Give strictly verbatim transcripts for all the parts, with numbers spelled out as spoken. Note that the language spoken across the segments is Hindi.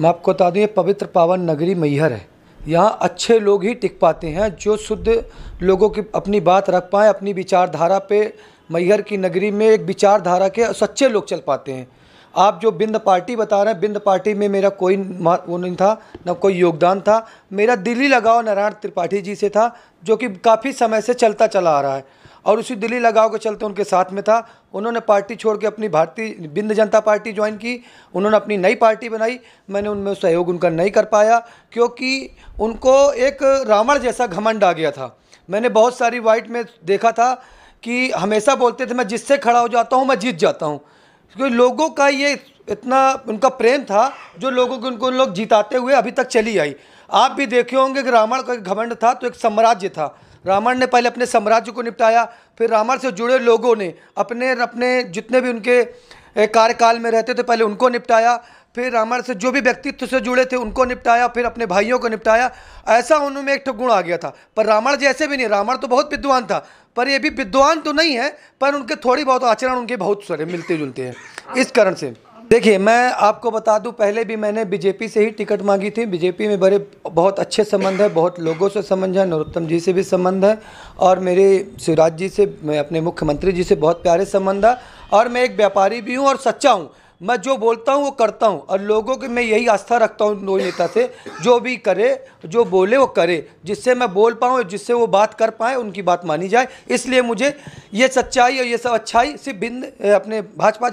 मैं आपको बता दूँ ये पवित्र पावन नगरी मैहर है। यहाँ अच्छे लोग ही टिक पाते हैं, जो शुद्ध लोगों की अपनी बात रख पाएँ, अपनी विचारधारा पे मैहर की नगरी में एक विचारधारा के सच्चे लोग चल पाते हैं। आप जो बिंद पार्टी बता रहे हैं, बिंद पार्टी में मेरा कोई वो नहीं था, ना कोई योगदान था। मेरा दिली लगाव नारायण त्रिपाठी जी से था, जो कि काफ़ी समय से चलता चला आ रहा है और उसी दिली लगाव के चलते उनके साथ में था। उन्होंने पार्टी छोड़ के अपनी भारतीय बिंद जनता पार्टी ज्वाइन की, उन्होंने अपनी नई पार्टी बनाई। मैंने उनमें सहयोग उनका नहीं कर पाया, क्योंकि उनको एक रावण जैसा घमंड आ गया था। मैंने बहुत सारी वाइट में देखा था कि हमेशा बोलते थे मैं जिससे खड़ा हो जाता हूँ मैं जीत जाता हूँ, क्योंकि लोगों का ये इतना उनका प्रेम था, जो लोगों को उनको लोग जिताते हुए अभी तक चली आई। आप भी देखे होंगे कि रावण का घमंड था तो एक साम्राज्य था। रावण ने पहले अपने साम्राज्य को निपटाया, फिर रावण से जुड़े लोगों ने अपने अपने जितने भी उनके कार्यकाल में रहते थे पहले उनको निपटाया, फिर रावण से जो भी व्यक्तित्व से जुड़े थे उनको निपटाया, फिर अपने भाइयों को निपटाया। ऐसा उनमें एक गुण आ गया था। पर रावण जैसे भी नहीं, रावण तो बहुत विद्वान था, पर ये भी विद्वान तो नहीं है, पर उनके थोड़ी बहुत आचरण उनके बहुत सारे मिलते जुलते हैं। इस कारण से देखिए, मैं आपको बता दूं, पहले भी मैंने बीजेपी से ही टिकट मांगी थी। बीजेपी में बड़े बहुत अच्छे संबंध है, बहुत लोगों से संबंध है, नरोत्तम जी से भी संबंध है और मेरे शिवराज जी से, मैं अपने मुख्यमंत्री जी से बहुत प्यारे संबंध है। और मैं एक व्यापारी भी हूँ और सच्चा हूँ, मैं जो बोलता हूँ वो करता हूँ और लोगों के मैं यही आस्था रखता हूँ दो नेता से, जो भी करे जो बोले वो करे, जिससे मैं बोल पाऊँ, जिससे वो बात कर पाएँ, उनकी बात मानी जाए। इसलिए मुझे ये सच्चाई और ये सब अच्छाई सिर्फ बिंद अपने भाजपा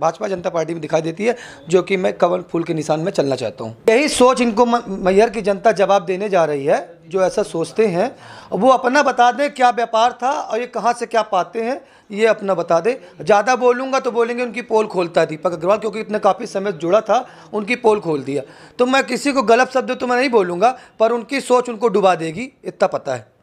भाजपा जनता पार्टी में दिखाई देती है, जो कि मैं कमल फूल के निशान में चलना चाहता हूँ। यही सोच इनको मैहर की जनता जवाब देने जा रही है। जो ऐसा सोचते हैं वो अपना बता दें क्या व्यापार था और ये कहाँ से क्या पाते हैं, ये अपना बता दें। ज़्यादा बोलूँगा तो बोलेंगे उनकी पोल खोलता है दीपक अग्रवाल, क्योंकि इतने काफ़ी समय जुड़ा था, उनकी पोल खोल दिया। तो मैं किसी को गलत शब्द तो मैं नहीं बोलूँगा, पर उनकी सोच उनको डुबा देगी, इतना पता है।